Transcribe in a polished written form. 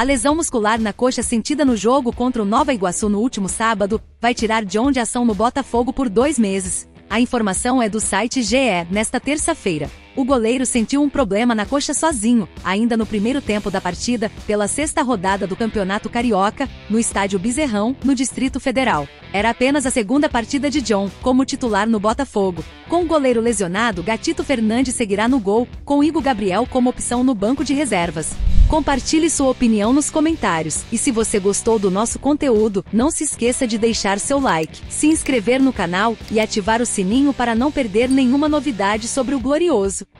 A lesão muscular na coxa sentida no jogo contra o Nova Iguaçu no último sábado vai tirar de onde ação no Botafogo por 2 meses. A informação é do site GE. Nesta terça-feira, o goleiro sentiu um problema na coxa sozinho, ainda no primeiro tempo da partida, pela 6ª rodada do Campeonato Carioca, no estádio Bezerrão, no Distrito Federal. Era apenas a 2ª partida de John como titular no Botafogo. Com o goleiro lesionado, Gatito Fernandes seguirá no gol, com Igor Gabriel como opção no banco de reservas. Compartilhe sua opinião nos comentários. E se você gostou do nosso conteúdo, não se esqueça de deixar seu like, se inscrever no canal e ativar o sininho para não perder nenhuma novidade sobre o Glorioso.